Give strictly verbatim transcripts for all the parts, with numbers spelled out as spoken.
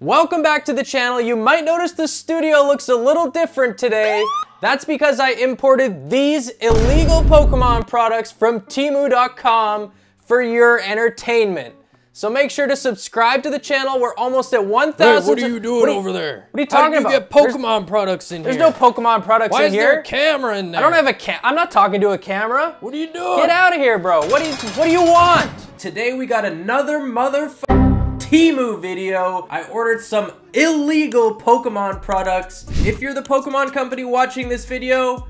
Welcome back to the channel. You might notice the studio looks a little different today. That's because I imported these illegal Pokemon products from Temu dot com for your entertainment. So make sure to subscribe to the channel. We're almost at one thousand. What are you doing are you, over there? What are you talking about? How did you about? get Pokemon there's, products in there's here? There's no Pokemon products Why in here. Why is there a camera in there? I don't have a cam. I'm not talking to a camera. What are you doing? Get out of here, bro. What do you What do you want? Today we got another motherfucking Temu video. I ordered some illegal Pokemon products. If you're the Pokemon company watching this video,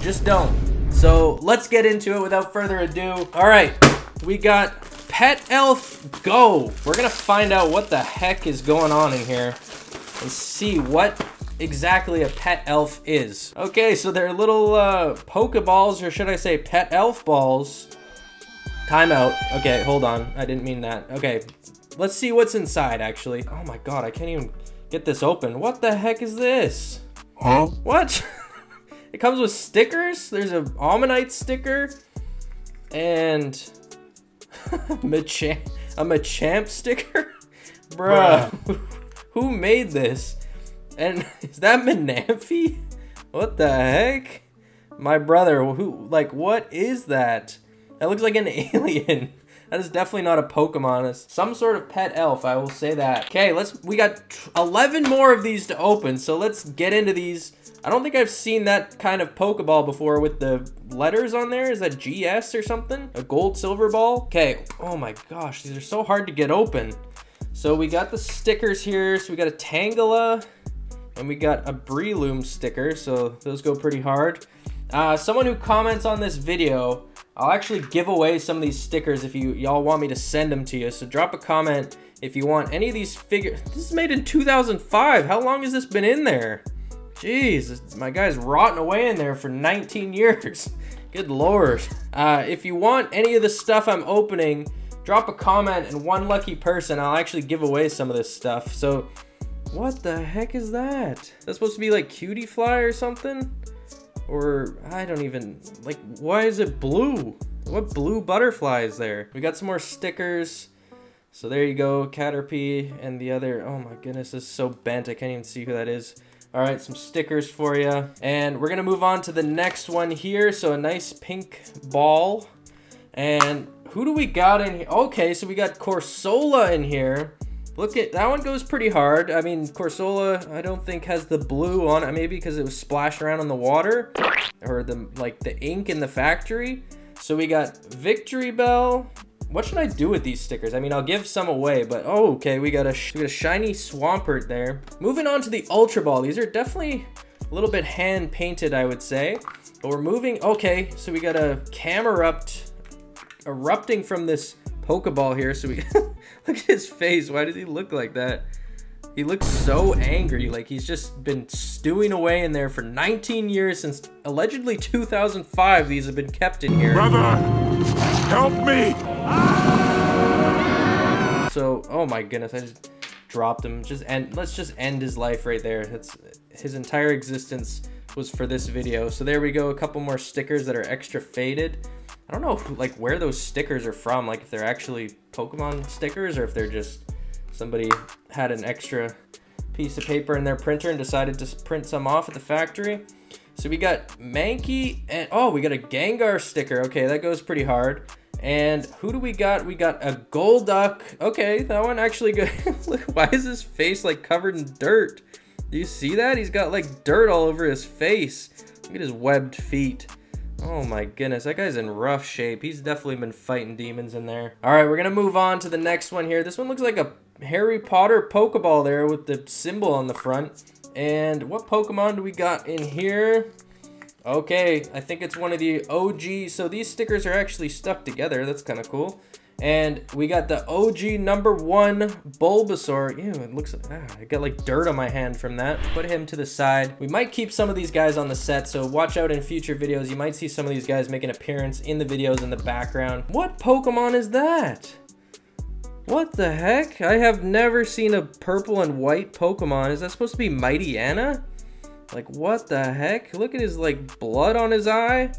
just don't. So let's get into it without further ado. All right, we got Pet Elf Go. We're gonna find out what the heck is going on in here and see what exactly a pet elf is. Okay, so they're little uh, Pokeballs, or should I say Pet Elf Balls. Timeout. Okay, hold on. I didn't mean that. Okay, let's see what's inside actually. Oh my god, I can't even get this open. What the heck is this? Huh? What? It comes with stickers? There's an Omanite sticker and Machamp, a Machamp sticker? Bruh, Bruh. Who made this? And is that Manaphi? What the heck? My brother, who, like, what is that? That looks like an alien. That is definitely not a Pokemon. It's some sort of pet elf, I will say that. Okay, let's, we got eleven more of these to open, so let's get into these. I don't think I've seen that kind of Pokeball before with the letters on there. Is that G S or something? A gold silver ball? Okay. Oh my gosh, these are so hard to get open. So we got the stickers here. So we got a Tangela and we got a Breloom sticker. So those go pretty hard. Uh, someone who comments on this video, I'll actually give away some of these stickers if you y'all want me to send them to you. So drop a comment if you want any of these figures. This is made in two thousand five. How long has this been in there? Jeez, my guy's rotting away in there for nineteen years. Good lord. Uh, if you want any of the stuff I'm opening, drop a comment and one lucky person, I'll actually give away some of this stuff. So, what the heck is that? That's supposed to be like Cutiefly or something? Or, I don't even, like, why is it blue? What blue butterfly is there? We got some more stickers. So there you go, Caterpie and the other, oh my goodness, this is so bent, I can't even see who that is. All right, some stickers for you. And we're gonna move on to the next one here. So a nice pink ball. And who do we got in here? Okay, so we got Corsola in here. Look at, that one goes pretty hard. I mean, Corsola, I don't think has the blue on it, maybe because it was splashed around in the water or the like the ink in the factory. So we got Victory Bell. What should I do with these stickers? I mean, I'll give some away, but oh, okay, we got a, sh we got a shiny Swampert there. Moving on to the Ultra Ball. These are definitely a little bit hand-painted, I would say. But we're moving, okay, so we got a Camerupt erupting from this Pokeball here. So we, look at his face. Why does he look like that? He looks so angry, like he's just been stewing away in there for nineteen years since allegedly two thousand five. These have been kept in here. Brother! Help me! Ah! So, oh my goodness, I just dropped him. Just end, let's just end his life right there. That's, his entire existence was for this video. So there we go, a couple more stickers that are extra faded. I don't know if, like, where those stickers are from, like if they're actually Pokemon stickers or if they're just somebody had an extra piece of paper in their printer and decided to print some off at the factory. So we got Mankey and, oh, we got a Gengar sticker. Okay, that goes pretty hard. And who do we got? We got a Golduck. Okay, that one actually good. Look, why is his face like covered in dirt? Do you see that? He's got like dirt all over his face. Look at his webbed feet. Oh my goodness, that guy's in rough shape. He's definitely been fighting demons in there. All right, we're gonna move on to the next one here. This one looks like a Harry Potter Pokeball there with the symbol on the front. And what Pokemon do we got in here? Okay, I think it's one of the O G. So these stickers are actually stuck together. That's kind of cool. And we got the O G number one Bulbasaur. Ew, it looks like, ah, I got like dirt on my hand from that. Put him to the side. We might keep some of these guys on the set, so watch out in future videos. You might see some of these guys make an appearance in the videos in the background. What Pokemon is that? What the heck? I have never seen a purple and white Pokemon. Is that supposed to be Mighty Anna? Like, what the heck? Look at his, like, blood on his eye.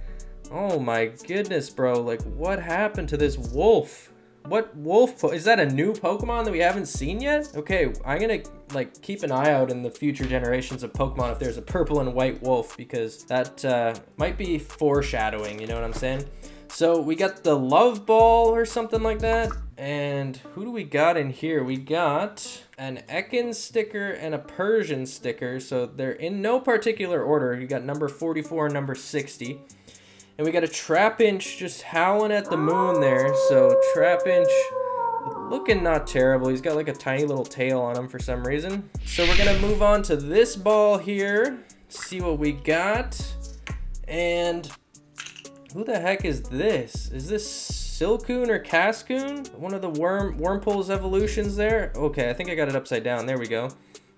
Oh my goodness, bro. Like, what happened to this wolf? What wolf, po is that a new Pokemon that we haven't seen yet? Okay, I'm gonna like keep an eye out in the future generations of Pokemon if there's a purple and white wolf, because that uh, might be foreshadowing, you know what I'm saying? So we got the Love Ball or something like that. And who do we got in here? We got an Ekans sticker and a Persian sticker. So they're in no particular order. You got number forty-four and number sixty. And we got a Trapinch just howling at the moon there. So Trapinch looking not terrible. He's got like a tiny little tail on him for some reason. So we're gonna move on to this ball here. See what we got. And who the heck is this? Is this Silcoon or Cascoon? One of the worm Wurmple's evolutions there? Okay, I think I got it upside down. There we go.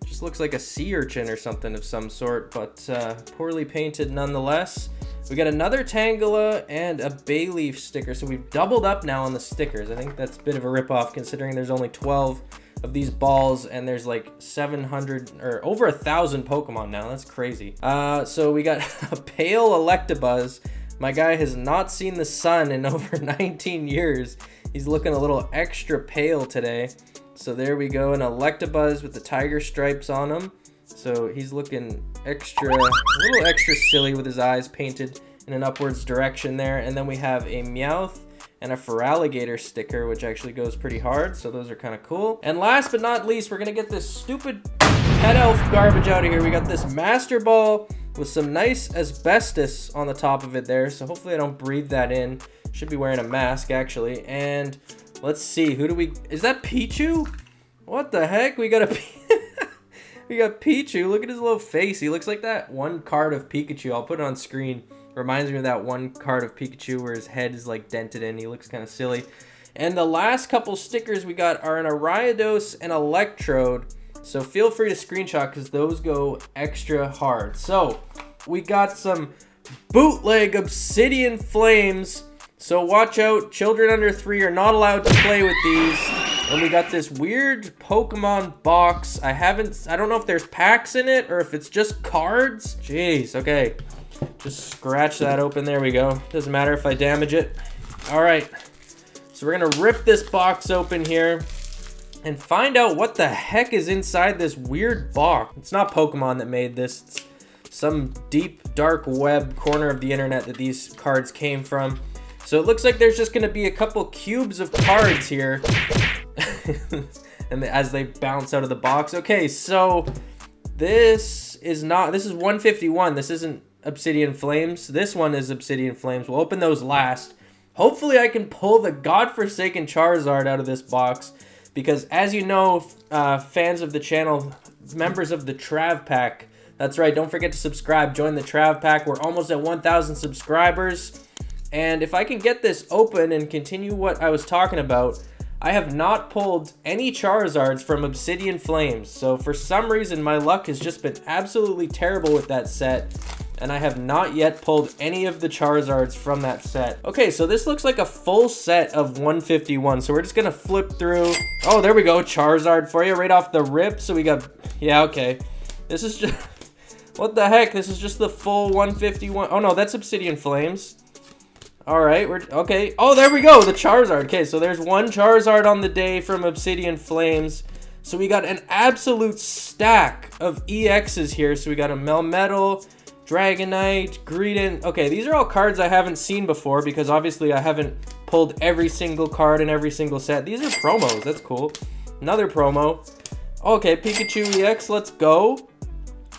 Just looks like a sea urchin or something of some sort, but uh, poorly painted nonetheless. We got another Tangela and a Bayleaf sticker. So we've doubled up now on the stickers. I think that's a bit of a ripoff considering there's only twelve of these balls and there's like seven hundred or over a thousand Pokemon now. That's crazy. Uh, so we got a pale Electabuzz. My guy has not seen the sun in over nineteen years. He's looking a little extra pale today. So there we go, an Electabuzz with the tiger stripes on him. So he's looking extra, a little extra silly with his eyes painted in an upwards direction there. And then we have a Meowth and a Feraligatr sticker, which actually goes pretty hard. So those are kind of cool. And last but not least, we're gonna get this stupid pet elf garbage out of here. We got this Master Ball with some nice asbestos on the top of it there. So hopefully I don't breathe that in. Should be wearing a mask actually. And let's see, who do we, is that Pichu? What the heck? We got a, we got Pichu. Look at his little face. He looks like that one card of Pikachu. I'll put it on screen. Reminds me of that one card of Pikachu where his head is like dented in. He looks kind of silly. And the last couple stickers we got are an Ariados and Electrode. So feel free to screenshot because those go extra hard. So we got some bootleg Obsidian Flames. So watch out, children under three are not allowed to play with these. And we got this weird Pokemon box. I haven't, I don't know if there's packs in it or if it's just cards. Jeez, okay. Just scratch that open, there we go. Doesn't matter if I damage it. All right, so we're gonna rip this box open here and find out what the heck is inside this weird box. It's not Pokemon that made this. It's some deep, dark web corner of the internet that these cards came from. So it looks like there's just gonna be a couple cubes of cards here and as they bounce out of the box. Okay, so this is not, this is one fifty-one. This isn't Obsidian Flames. This one is Obsidian Flames. We'll open those last. Hopefully I can pull the godforsaken Charizard out of this box. Because as you know, uh, fans of the channel, members of the Trav Pack, that's right, don't forget to subscribe, join the Trav Pack. We're almost at one thousand subscribers. And if I can get this open and continue what I was talking about, I have not pulled any Charizards from Obsidian Flames. So for some reason, my luck has just been absolutely terrible with that set. And I have not yet pulled any of the Charizards from that set. Okay, so this looks like a full set of one fifty-one. So we're just gonna flip through. Oh, there we go, Charizard for you right off the rip. So we got, yeah, okay. This is just, what the heck? This is just the full one fifty-one. Oh no, that's Obsidian Flames. All right, we're, okay. Oh, there we go, the Charizard. Okay, so there's one Charizard on the day from Obsidian Flames. So we got an absolute stack of E Xs here. So we got a Melmetal, Dragonite, Greedent. Okay, these are all cards I haven't seen before because obviously I haven't pulled every single card in every single set. These are promos, that's cool. Another promo. Okay, Pikachu E X, let's go.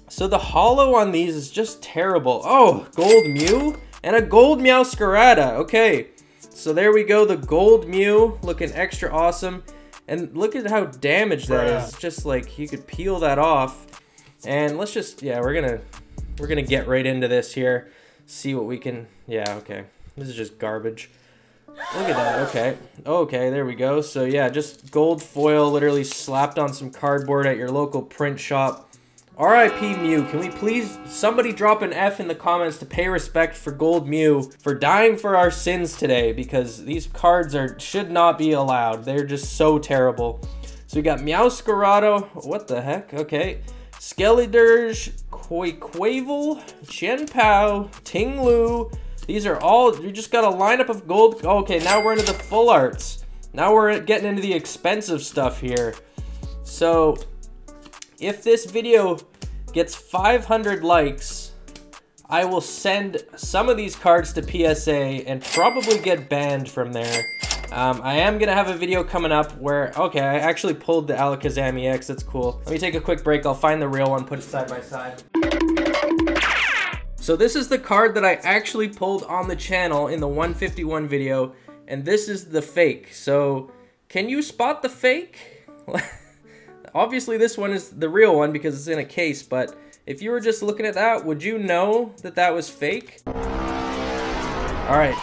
So the holo on these is just terrible. Oh, Gold Mew and a Gold Meowscarada. Okay, so there we go, the Gold Mew looking extra awesome. And look at how damaged that yeah. is. Just like you could peel that off. And let's just, yeah, we're gonna... We're gonna get right into this here, see what we can, yeah, okay. This is just garbage. Look at that, okay. Okay, there we go. So yeah, just gold foil literally slapped on some cardboard at your local print shop. R I P Mew, can we please, somebody drop an F in the comments to pay respect for Gold Mew for dying for our sins today, because these cards are should not be allowed. They're just so terrible. So we got Meowscarado, what the heck, okay. Skellydirge, Quaquaval, Chenpao, Tinglu. These are all, you just got a lineup of gold. Okay, now we're into the full arts. Now we're getting into the expensive stuff here. So if this video gets five hundred likes, I will send some of these cards to P S A and probably get banned from there. Um, I am gonna have a video coming up where, okay, I actually pulled the Alakazam E X, that's cool. Let me take a quick break, I'll find the real one, put it side by side. So this is the card that I actually pulled on the channel in the one fifty-one video, and this is the fake. So, can you spot the fake? Obviously this one is the real one because it's in a case, but if you were just looking at that, would you know that that was fake? Alright.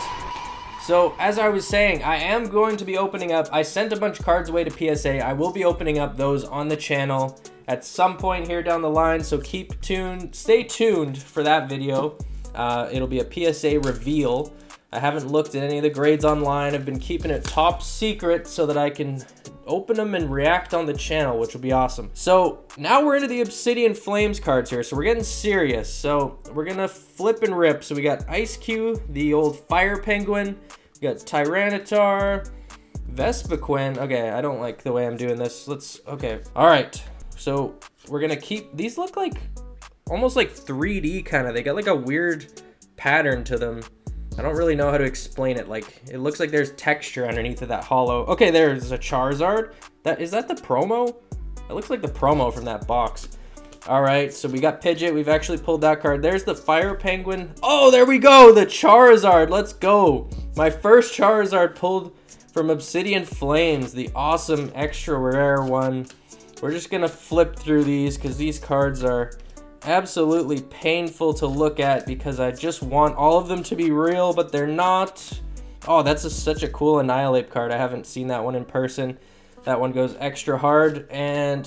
So, as I was saying, I am going to be opening up, I sent a bunch of cards away to P S A, I will be opening up those on the channel at some point here down the line, so keep tuned, stay tuned for that video. Uh, it'll be a P S A reveal. I haven't looked at any of the grades online, I've been keeping it top secret so that I can open them and react on the channel, which will be awesome. So, now we're into the Obsidian Flames cards here, so we're getting serious. So, we're gonna flip and rip. So we got Ice Q, the old Fire Penguin, we got Tyranitar, Vespiquen. Okay, I don't like the way I'm doing this. Let's, okay. All right, so we're gonna keep, these look like, almost like three D kind of. They got like a weird pattern to them. I don't really know how to explain it. Like, it looks like there's texture underneath of that hollow. Okay, there's a Charizard. That, is that the promo? It looks like the promo from that box. All right, so we got Pidgeot. We've actually pulled that card. There's the Fire Penguin. Oh, there we go, the Charizard. Let's go. My first Charizard pulled from Obsidian Flames, the awesome extra rare one. We're just gonna flip through these because these cards are absolutely painful to look at because I just want all of them to be real, but they're not. Oh, that's a, such a cool Annihilate card. I haven't seen that one in person. That one goes extra hard. And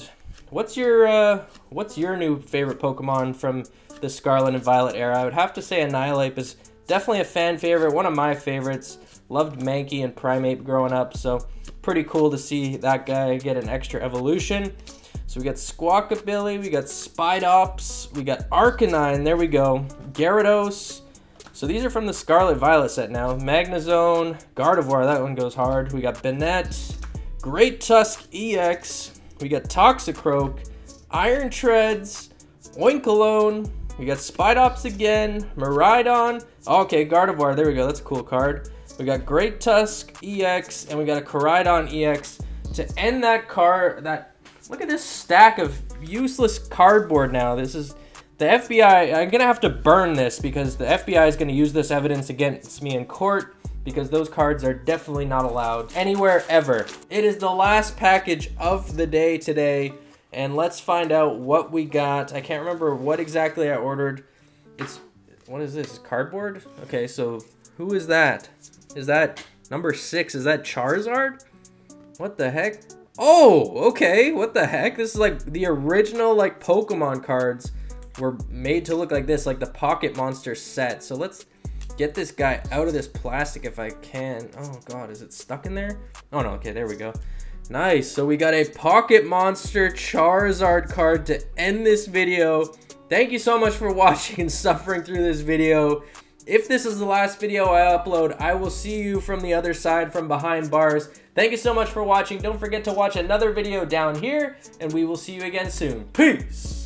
what's your uh, what's your new favorite Pokemon from the Scarlet and Violet era? I would have to say Annihilate is definitely a fan favorite, one of my favorites. Loved Mankey and Primeape growing up, so pretty cool to see that guy get an extra evolution. So we got Squawkabilly, we got Spidops, we got Arcanine, there we go, Gyarados. So these are from the Scarlet Violet set now. Magnezone, Gardevoir, that one goes hard. We got Banette, Great Tusk E X, we got Toxicroak, Iron Treads, Oinkalone, we got Spidops again, Maridon. Okay, Gardevoir, there we go, that's a cool card. We got Great Tusk E X, and we got a Coridon E X. To end that card, that look at this stack of useless cardboard now. This is the F B I. I'm gonna have to burn this because the F B I is gonna use this evidence against me in court because those cards are definitely not allowed anywhere ever. It is the last package of the day today, and let's find out what we got. I can't remember what exactly I ordered. It's, what is this, cardboard? Okay, so who is that? Is that number six? Is that Charizard? What the heck? Oh, okay, what the heck? This is like the original, like, Pokemon cards were made to look like this, like the Pocket Monster set. So let's get this guy out of this plastic if I can. Oh god, is it stuck in there? Oh no, okay, there we go. Nice, so we got a Pocket Monster Charizard card to end this video. Thank you so much for watching and suffering through this video. If this is the last video I upload, I will see you from the other side, from behind bars. Thank you so much for watching. Don't forget to watch another video down here, and we will see you again soon. Peace!